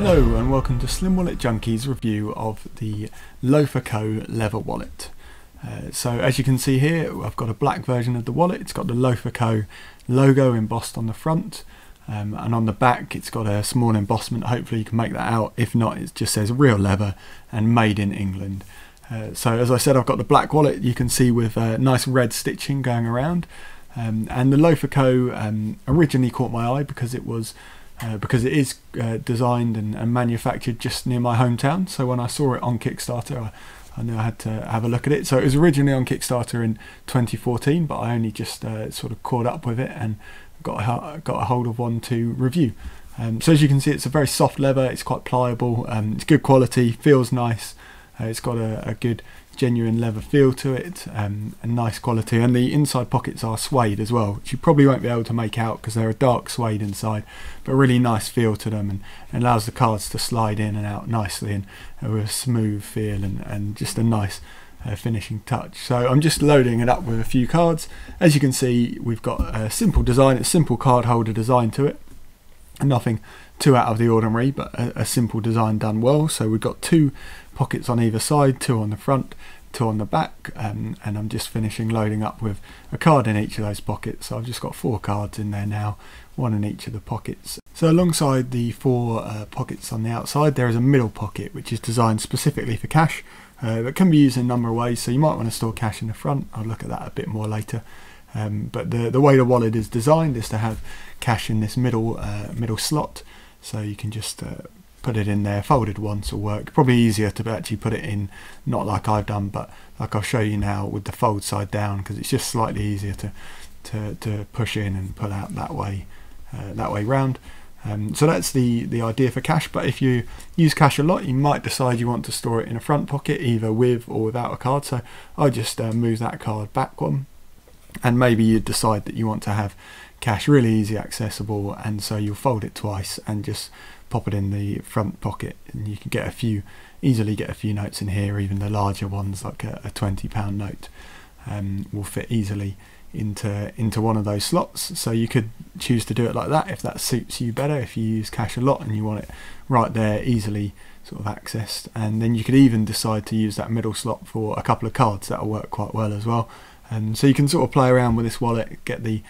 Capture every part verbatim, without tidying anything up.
Hello and welcome to Slim Wallet Junkies review of the Loafer Co leather wallet. Uh, so as you can see here, I've got a black version of the wallet. It's got the Loafer Co logo embossed on the front, um, and on the back it's got a small embossment. Hopefully you can make that out. If not, it just says real leather and made in England. Uh, so as I said, I've got the black wallet you can see with uh, nice red stitching going around, um, and the Loafer Co um, originally caught my eye because it was Uh, because it is uh, designed and, and manufactured just near my hometown. So when I saw it on Kickstarter, I, I knew I had to have a look at it. So it was originally on Kickstarter in twenty fourteen, but I only just uh, sort of caught up with it and got a, got a hold of one to review. Um, so as you can see, it's a very soft leather. It's quite pliable. Um, it's good quality, feels nice. Uh, it's got a, a good genuine leather feel to it, um, and nice quality. And the inside pockets are suede as well, which you probably won't be able to make out because they're a dark suede inside, but really nice feel to them, and, and allows the cards to slide in and out nicely and uh, with a smooth feel and, and just a nice uh, finishing touch. So I'm just loading it up with a few cards. As you can see, we've got a simple design, a simple card holder design to it. Nothing too out of the ordinary, but a, a simple design done well. So we've got two pockets on either side, two on the front, two on the back, um, and I'm just finishing loading up with a card in each of those pockets. So I've just got four cards in there now, one in each of the pockets. So alongside the four uh, pockets on the outside, there is a middle pocket which is designed specifically for cash, uh, but can be used in a number of ways. So you might want to store cash in the front. I'll look at that a bit more later. Um, but the, the way the wallet is designed is to have cash in this middle uh, middle slot, so you can just uh, put it in there. Folded once will work. Probably easier to actually put it in, not like I've done, but like I'll show you now, with the fold side down, because it's just slightly easier to, to, to push in and pull out that way, uh, that way round. Um, so that's the, the idea for cash, but if you use cash a lot, you might decide you want to store it in a front pocket, either with or without a card. So I'll just uh, move that card back one. And maybe you decide that you want to have cash really easy accessible, and so you'll fold it twice and just pop it in the front pocket, and you can get a few easily get a few notes in here. Even the larger ones, like a, a twenty pound note, um, will fit easily into into one of those slots. So you could choose to do it like that if that suits you better, if you use cash a lot and you want it right there, easily sort of accessed. And then you could even decide to use that middle slot for a couple of cards. That'll work quite well as well. And so you can sort of play around with this wallet, get the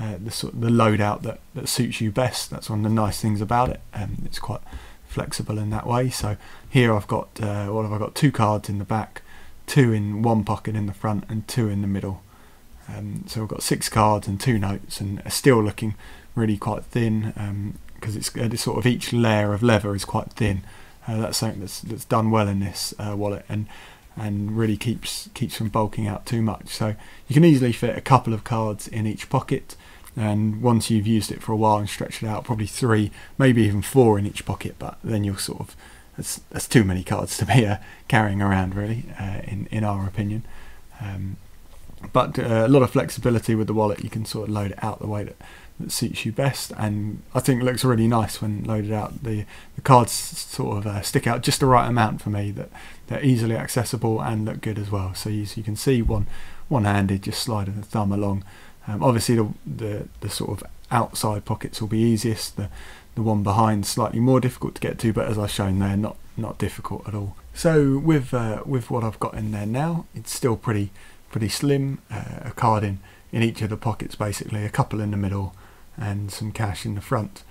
uh, the sort of the load out that, that suits you best. That's one of the nice things about it, and um, it's quite flexible in that way. So here I've got uh, what have I got? Two cards in the back, two in one pocket in the front, and two in the middle. Um, so I've got six cards and two notes, and still looking really quite thin, because um, it's, it's sort of each layer of leather is quite thin. Uh, that's something that's that's done well in this uh, wallet, and. and really keeps keeps from bulking out too much. So you can easily fit a couple of cards in each pocket, and once you've used it for a while and stretched it out, probably three, maybe even four in each pocket, but then you'll sort of, that's, that's too many cards to be uh, carrying around, really, uh, in, in our opinion. Um, but uh, a lot of flexibility with the wallet. You can sort of load it out the way that, that suits you best, and I think it looks really nice when loaded out. The, the cards sort of uh, stick out just the right amount for me, that they're easily accessible and look good as well. So as you can see, one one-handed, just sliding the thumb along. Um, obviously the, the the sort of outside pockets will be easiest, the the one behind slightly more difficult to get to, but as I've shown there, not not difficult at all. So with uh, with what I've got in there now, it's still pretty pretty slim. Uh, a card in in each of the pockets, basically a couple in the middle and some cash in the front,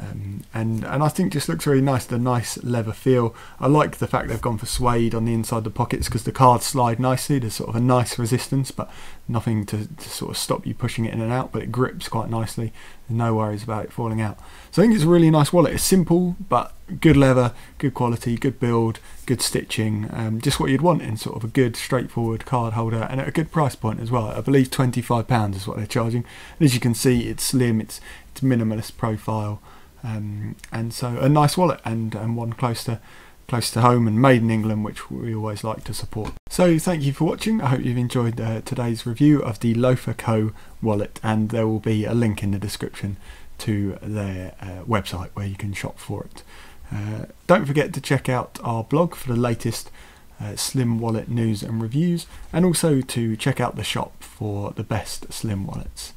um, and and I think just looks really nice. The nice leather feel. I like the fact they've gone for suede on the inside of the pockets, because the cards slide nicely. There's sort of a nice resistance, but nothing to, to sort of stop you pushing it in and out, but it grips quite nicely. No worries about it falling out. So I think it's a really nice wallet. It's simple, but good leather, good quality, good build, good stitching, um, just what you'd want in sort of a good straightforward card holder, and at a good price point as well. I believe twenty-five pounds is what they're charging, and as you can see, it's slim, it's, it's minimalist profile, um, and so a nice wallet, and, and one close to close to home and made in England, which we always like to support. So thank you for watching. I hope you've enjoyed uh, today's review of the Loafer Co wallet, and there will be a link in the description to their uh, website where you can shop for it. Uh, don't forget to check out our blog for the latest uh, Slim Wallet news and reviews, and also to check out the shop for the best Slim Wallets.